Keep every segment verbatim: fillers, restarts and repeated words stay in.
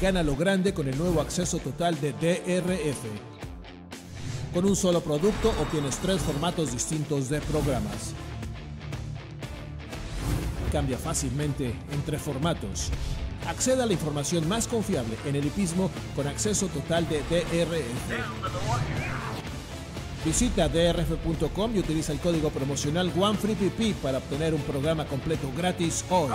gana lo grande con el nuevo acceso total de D R F. Con un solo producto obtienes tres formatos distintos de programas. Cambia fácilmente entre formatos. Acceda a la información más confiable en el hipismo con acceso total de D R F. Visita D R F punto com y utiliza el código promocional OneFreePP para obtener un programa completo gratis hoy.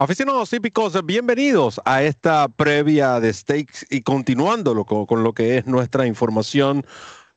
Aficionados hípicos, bienvenidos a esta previa de Stakes y continuándolo con, con lo que es nuestra información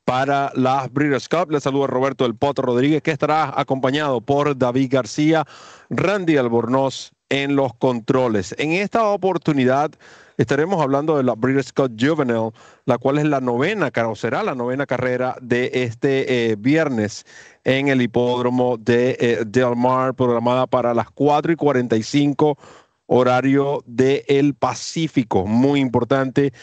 para las Breeders' Cup. Les saluda Roberto El Potro Rodríguez, que estará acompañado por David García, Randy Albornoz en los controles. En esta oportunidad estaremos hablando de la Breeders' Cup Juvenile, la cual es la novena, o será la novena carrera de este eh, viernes en el hipódromo de eh, Del Mar, programada para las cuatro y cuarenta y cinco, horario del Pacífico. Muy importante,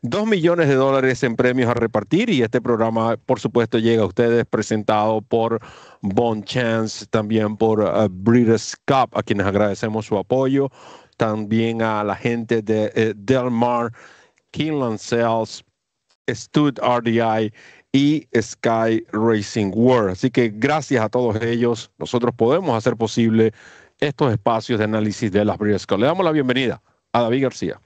dos millones de dólares en premios a repartir, y este programa, por supuesto, llega a ustedes presentado por Bon Chance, también por uh, Breeders' Cup, a quienes agradecemos su apoyo, también a la gente de eh, Del Mar, Keeneland Sales, Stud R D I y Sky Racing World. Así que gracias a todos ellos, nosotros podemos hacer posible estos espacios de análisis de las Breeders' Cup. Le damos la bienvenida a David García.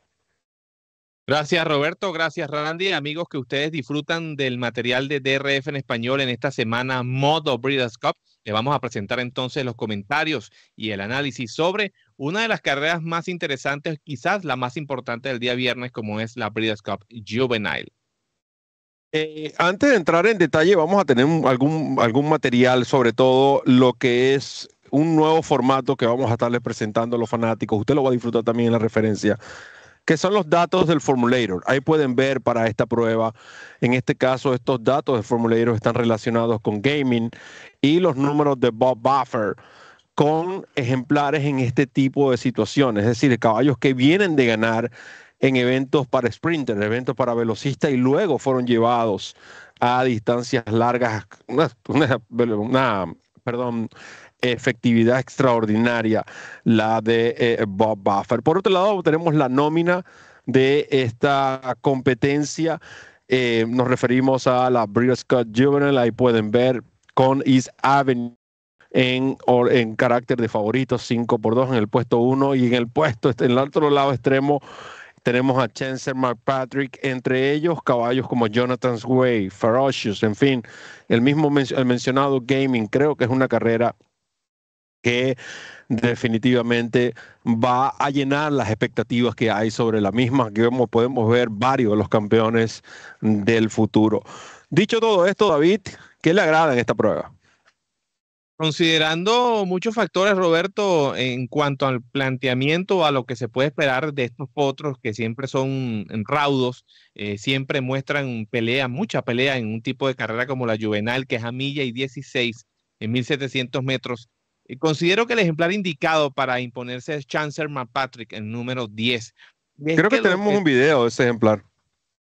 Gracias, Roberto. Gracias, Randy. Amigos, que ustedes disfrutan del material de D R F en español en esta semana Modo Breeders' Cup. Les vamos a presentar entonces los comentarios y el análisis sobre una de las carreras más interesantes, quizás la más importante del día viernes, como es la Breeders' Cup Juvenile. Eh, antes de entrar en detalle, vamos a tener algún, algún material, sobre todo lo que es un nuevo formato que vamos a estarles presentando a los fanáticos. Usted lo va a disfrutar también en la referencia, que son los datos del Formulator. Ahí pueden ver para esta prueba, en este caso, estos datos del Formulator están relacionados con Gaming y los números de Bob Buffer con ejemplares en este tipo de situaciones, es decir, caballos que vienen de ganar en eventos para sprinters, eventos para velocistas, y luego fueron llevados a distancias largas, una, una, una perdón, efectividad extraordinaria, la de eh, Bob Buffer. Por otro lado, tenemos la nómina de esta competencia. Eh, nos referimos a la Breeders' Cup Juvenile. Ahí pueden ver con East Avenue en, en carácter de favoritos, cinco por dos en el puesto uno. Y en el puesto, en el otro lado extremo, tenemos a Chancellor McPatrick, entre ellos caballos como Jonathan's Way, Ferocious, en fin, el mismo men el mencionado Gaming. Creo que es una carrera que definitivamente va a llenar las expectativas que hay sobre la misma, que como podemos ver varios de los campeones del futuro. Dicho todo esto, David, ¿qué le agrada en esta prueba? Considerando muchos factores, Roberto, en cuanto al planteamiento, a lo que se puede esperar de estos potros que siempre son raudos, eh, siempre muestran pelea, mucha pelea en un tipo de carrera como la Juvenal, que es a milla y dieciséis en mil setecientos metros. Considero que el ejemplar indicado para imponerse es Chancellor McPatrick, el número diez. Creo que, que tenemos que, un video de ese ejemplar.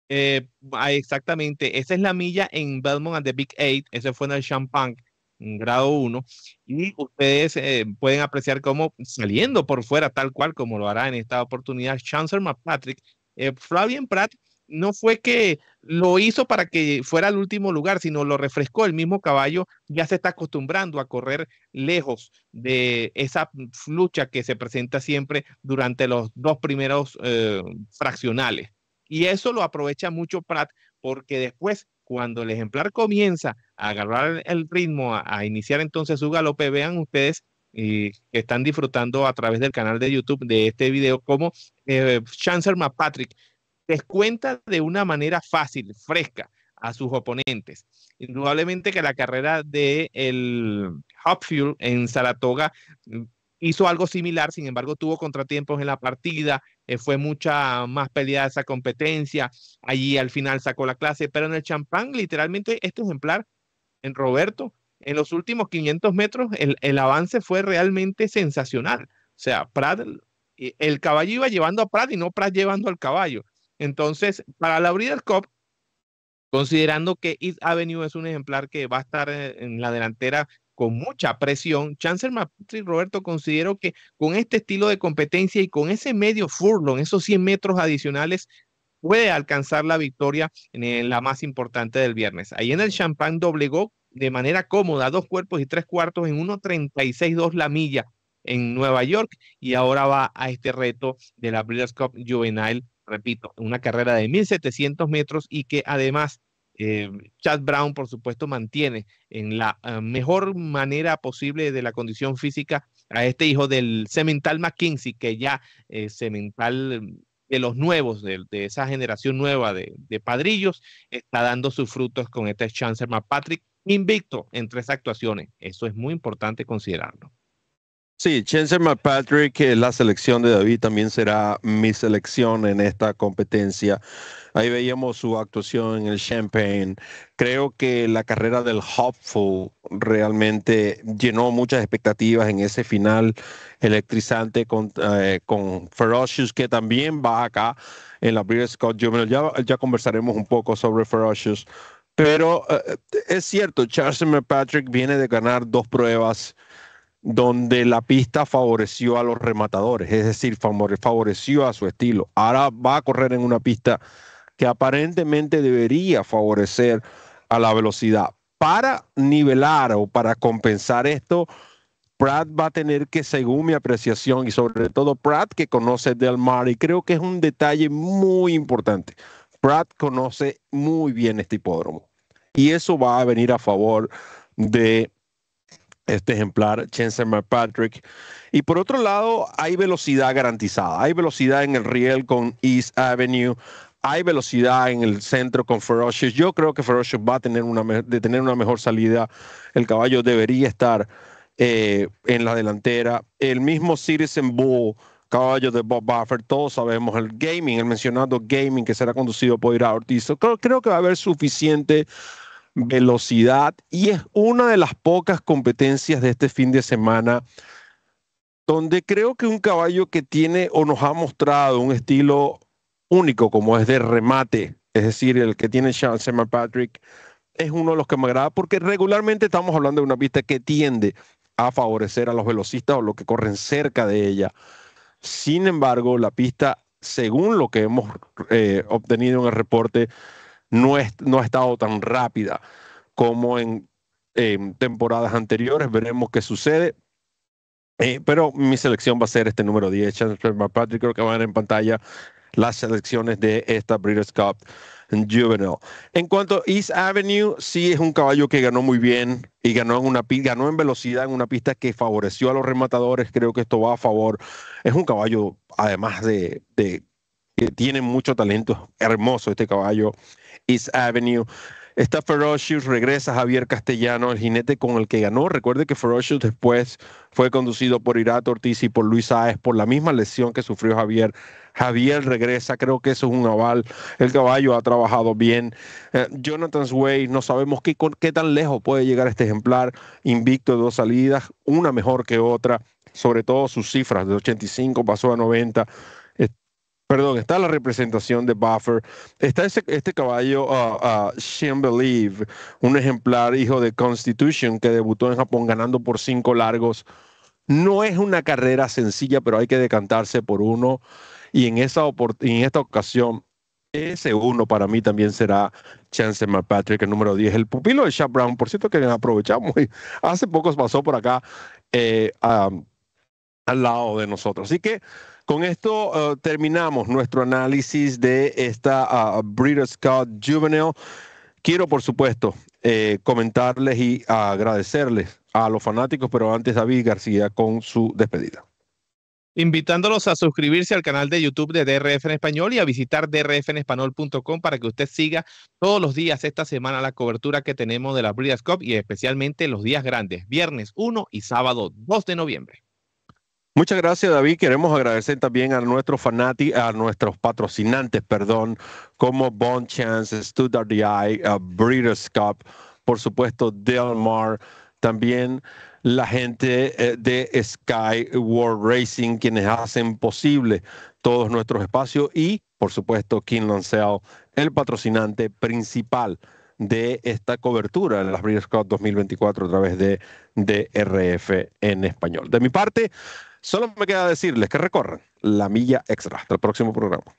Eh, exactamente. Esa es la milla en Belmont at the Big Eight. Ese fue en el Champagne, en grado uno. Y ustedes eh, pueden apreciar cómo, saliendo por fuera, tal cual como lo hará en esta oportunidad Chancellor McPatrick, eh, Flavien Pratt no fue que lo hizo para que fuera al último lugar, sino lo refrescó. El mismo caballo ya se está acostumbrando a correr lejos de esa lucha que se presenta siempre durante los dos primeros eh, fraccionales. Y eso lo aprovecha mucho Pratt, porque después, cuando el ejemplar comienza a agarrar el ritmo, a, a iniciar entonces su galope, vean ustedes y que están disfrutando a través del canal de YouTube de este video, como eh, Chancellor McPatrick descuenta de una manera fácil, fresca, a sus oponentes. Indudablemente que la carrera de el Hopfield en Saratoga hizo algo similar, sin embargo tuvo contratiempos en la partida, eh, fue mucha más peleada esa competencia, allí al final sacó la clase, pero en el Champagne, literalmente este ejemplar, en Roberto, en los últimos quinientos metros, el, el avance fue realmente sensacional. O sea, Pratt, el caballo iba llevando a Pratt y no Pratt llevando al caballo. Entonces, para la Breeders' Cup, considerando que East Avenue es un ejemplar que va a estar en la delantera con mucha presión, Chancellor McPatrick, Roberto, considero que con este estilo de competencia y con ese medio furlong, esos cien metros adicionales, puede alcanzar la victoria en la más importante del viernes. Ahí en el Champagne doblegó de manera cómoda dos cuerpos y tres cuartos en uno treinta y seis dos la milla en Nueva York, y ahora va a este reto de la Breeders' Cup Juvenile, repito, una carrera de mil setecientos metros y que además Eh, Chad Brown, por supuesto, mantiene en la uh, mejor manera posible de la condición física a este hijo del semental McKinsey, que ya eh, semental de los nuevos, de, de esa generación nueva de, de padrillos, está dando sus frutos con este Chancellor McPatrick invicto en tres actuaciones. Eso es muy importante considerarlo. Sí, Chancellor McPatrick, eh, la selección de David también será mi selección en esta competencia. Ahí veíamos su actuación en el Champagne. Creo que la carrera del Hopful realmente llenó muchas expectativas en ese final electrizante con, eh, con Ferocious, que también va acá en la Breeders' Cup Juvenile. Ya, ya conversaremos un poco sobre Ferocious. Pero eh, es cierto, Chancellor McPatrick viene de ganar dos pruebas donde la pista favoreció a los rematadores, es decir, favoreció a su estilo. Ahora va a correr en una pista que aparentemente debería favorecer a la velocidad. Para nivelar o para compensar esto, Pratt va a tener que, según mi apreciación, y sobre todo Pratt, que conoce Del Mar, y creo que es un detalle muy importante, Pratt conoce muy bien este hipódromo, y eso va a venir a favor de este ejemplar, Chancellor McPatrick. Y por otro lado, hay velocidad garantizada. Hay velocidad en el riel con East Avenue. Hay velocidad en el centro con Ferocious. Yo creo que Ferocious va a tener una, de tener una mejor salida. El caballo debería estar eh, en la delantera. El mismo Circe in Bow, caballo de Bob Buffer. Todos sabemos el Gaming, el mencionado Gaming, que será conducido por Ira Ortiz. Creo, creo que va a haber suficiente velocidad, y es una de las pocas competencias de este fin de semana donde creo que un caballo que tiene o nos ha mostrado un estilo único como es de remate, es decir, el que tiene Chancellor McPatrick, es uno de los que me agrada, porque regularmente estamos hablando de una pista que tiende a favorecer a los velocistas o los que corren cerca de ella. Sin embargo, la pista, según lo que hemos eh, obtenido en el reporte, No, es, no ha estado tan rápida como en eh, temporadas anteriores. Veremos qué sucede. Eh, pero mi selección va a ser este número diez, Chancellor McPatrick. Creo que van a ver en pantalla las selecciones de esta Breeders' Cup Juvenile. En cuanto a East Avenue, sí es un caballo que ganó muy bien y ganó en, una, ganó en velocidad en una pista que favoreció a los rematadores. Creo que esto va a favor. Es un caballo, además de... de que tiene mucho talento, hermoso este caballo, East Avenue. Está Ferocious, regresa Javier Castellano, el jinete con el que ganó. Recuerde que Ferocious después fue conducido por Irato Ortiz y por Luis Sáez por la misma lesión que sufrió Javier. Javier regresa, creo que eso es un aval. El caballo ha trabajado bien. Eh, Jonathan's Way, no sabemos qué, qué tan lejos puede llegar este ejemplar. Invicto de dos salidas, una mejor que otra. Sobre todo sus cifras, de ochenta y cinco pasó a noventa. Perdón, está la representación de Buffer. Está ese, este caballo, uh, uh, Shin Believe, un ejemplar hijo de Constitution que debutó en Japón ganando por cinco largos. No es una carrera sencilla, pero hay que decantarse por uno. Y en, esa y en esta ocasión, ese uno para mí también será Chancellor McPatrick, el número diez. El pupilo de Chad Brown, por cierto, que aprovechamos. Hace poco pasó por acá eh, um, al lado de nosotros. Así que con esto uh, terminamos nuestro análisis de esta uh, Breeders' Cup Juvenile. Quiero, por supuesto, eh, comentarles y agradecerles a los fanáticos, pero antes David García con su despedida. Invitándolos a suscribirse al canal de YouTube de D R F en Español y a visitar D R F en español punto com para que usted siga todos los días esta semana la cobertura que tenemos de la Breeders' Cup y especialmente los días grandes, viernes uno y sábado dos de noviembre. Muchas gracias, David. Queremos agradecer también a nuestros fanáticos, a nuestros patrocinantes, perdón, como Bon Chance, Stud R D I, uh, Breeders' Cup, por supuesto Del Mar, también la gente eh, de Sky World Racing, quienes hacen posible todos nuestros espacios, y por supuesto Keeneland Sales, el patrocinante principal de esta cobertura en las Breeders' Cup dos mil veinticuatro a través de D R F en español. De mi parte, solo me queda decirles que recorran la milla extra. Hasta el próximo programa.